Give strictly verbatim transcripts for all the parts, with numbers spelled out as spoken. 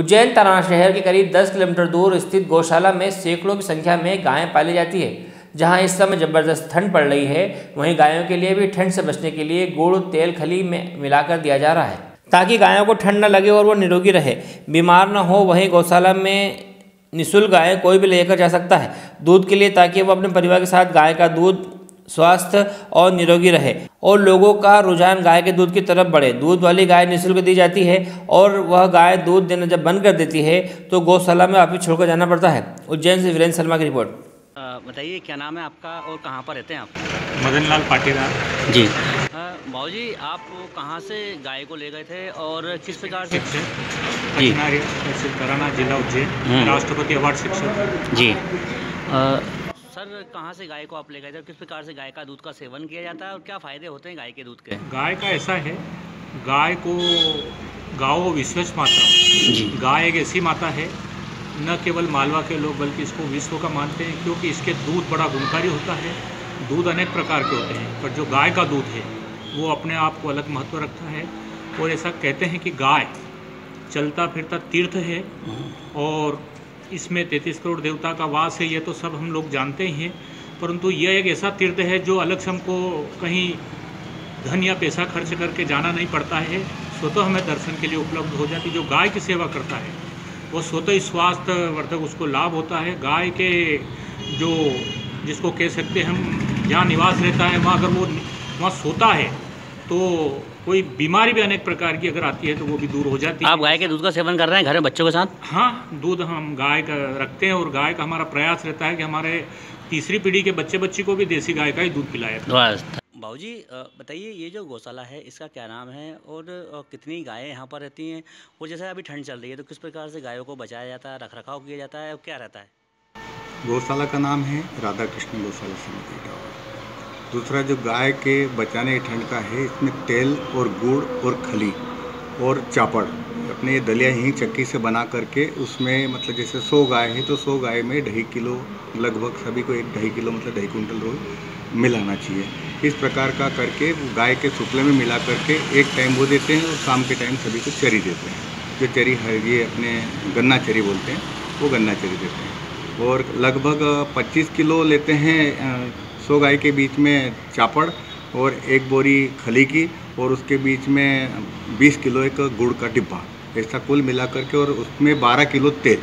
उज्जैन ताराना शहर के करीब दस किलोमीटर दूर स्थित गौशाला में सैकड़ों की संख्या में गायें पाली जाती है। जहां इस समय जबरदस्त ठंड पड़ रही है, वहीं गायों के लिए भी ठंड से बचने के लिए गुड़ तेल खली में मिलाकर दिया जा रहा है ताकि गायों को ठंड न लगे और वो निरोगी रहे, बीमार न हो। वहीं गौशाला में निःशुल्क गाय कोई भी लेकर जा सकता है दूध के लिए, ताकि वो अपने परिवार के साथ गाय का दूध स्वस्थ और निरोगी रहे और लोगों का रुझान गाय के दूध की तरफ बढ़े। दूध वाली गाय निःशुल्क दी जाती है और वह गाय दूध देना जब बंद कर देती है तो गौशाला में वापस छोड़कर जाना पड़ता है। उज्जैन से वीरेंद्र शर्मा की रिपोर्ट। बताइए क्या नाम है आपका और कहाँ पर रहते हैं आप? मदन लाल पाटीदार जी। भाव जी, आप कहाँ से गाय को ले गए थे और किस प्रकार से? जी ताराना जिला उज्जैन, राष्ट्रपति अवार्ड शिक्षक जी। सर, कहाँ से गाय को आप ले गए थे, किस प्रकार से गाय का दूध का सेवन किया जाता है और क्या फ़ायदे होते हैं गाय के दूध के? गाय का ऐसा है, गाय को गाओ विश्व माता। गाय एक ऐसी माता है, न केवल मालवा के लोग बल्कि इसको विश्व का मानते हैं, क्योंकि इसके दूध बड़ा गुणकारी होता है। दूध अनेक प्रकार के होते हैं, पर जो गाय का दूध है वो अपने आप को अलग महत्व रखता है। और ऐसा कहते हैं कि गाय चलता फिरता तीर्थ है और इसमें तैंतीस करोड़ देवता का वास है, ये तो सब हम लोग जानते ही हैं। परंतु यह एक ऐसा तीर्थ है जो अलग से हमको कहीं धन या पैसा खर्च करके जाना नहीं पड़ता है, स्वतः हमें दर्शन के लिए उपलब्ध हो जाती है। जो गाय की सेवा करता है वो स्वतः स्वास्थ्य वर्धक उसको लाभ होता है। गाय के जो जिसको कह सकते हैं हम, जहाँ निवास रहता है वहाँ अगर वो वहाँ सोता है तो कोई बीमारी भी अनेक प्रकार की अगर आती है तो वो भी दूर हो जाती है। आप गाय के दूध का सेवन कर रहे हैं घर में बच्चों के साथ? हाँ, दूध हम गाय का रखते हैं और गाय का हमारा प्रयास रहता है कि हमारे तीसरी पीढ़ी के बच्चे बच्ची को भी देसी गाय का ही दूध पिलाया जाए। भाऊ जी, बताइए ये जो गौशाला है इसका क्या नाम है और कितनी गायें यहाँ पर रहती हैं और जैसे अभी ठंड चल रही है तो किस प्रकार से गायों को बचाया जाता है, रख रखाव किया जाता है और क्या रहता है? गौशाला का नाम है राधा कृष्ण गौशाला समिति। दूसरा जो गाय के बचाने की ठंड का है, इसमें तेल और गुड़ और खली और चापड़ अपने दलिया ही चक्की से बना करके उसमें मतलब जैसे सौ गाय है तो सौ गाय में ढाई किलो लगभग सभी को एक ढाई किलो मतलब ढाई कुंटल रोज मिलाना चाहिए। इस प्रकार का करके गाय के सुपले में मिला करके एक टाइम वो देते हैं और शाम के टाइम सभी को चरी देते हैं। जो चरी है ये अपने गन्ना चरी बोलते हैं, वो गन्ना चरी देते हैं। और लगभग पच्चीस किलो लेते हैं सौ गाय के बीच में चापड़ और एक बोरी खली की और उसके बीच में बीस किलो एक गुड़ का डिब्बा, ऐसा कुल मिला करके। और उसमें बारह किलो तेल,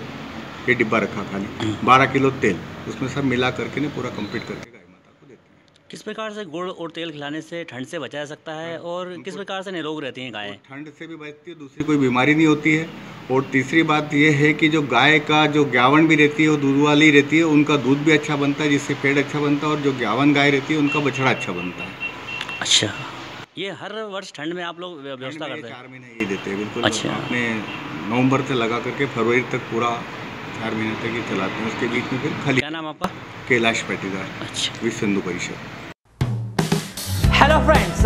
ये डिब्बा रखा खाली बारह किलो तेल, उसमें सब मिला करके ना पूरा कंप्लीट करके गाय माता को देते हैं। किस प्रकार से गुड़ और तेल खिलाने से ठंड से बचा सकता है और किस प्रकार से निरोग रहती हैं गायें? ठंड से भी बचती है, दूसरी कोई बीमारी नहीं होती है। और तीसरी बात यह है कि जो गाय का जो ग्यावन भी रहती है वो दूध वाली रहती है, उनका दूध भी अच्छा बनता है जिससे पेट अच्छा बनता है और जो ग्यावन गाय रहती है उनका बछड़ा अच्छा बनता है। अच्छा, ये हर वर्ष ठंड में आप लोग व्यवस्था करते हैं? चार महीने ये देते हैं बिल्कुल। अच्छा, अपने नवंबर से लगा करके फरवरी तक पूरा चार महीने तक ये चलाते हैं। उसके बीच में फिर खली। क्या नाम आपका? कैलाश पैटीदार। अच्छा, विश्व हिंदू परिषद। Hello friends,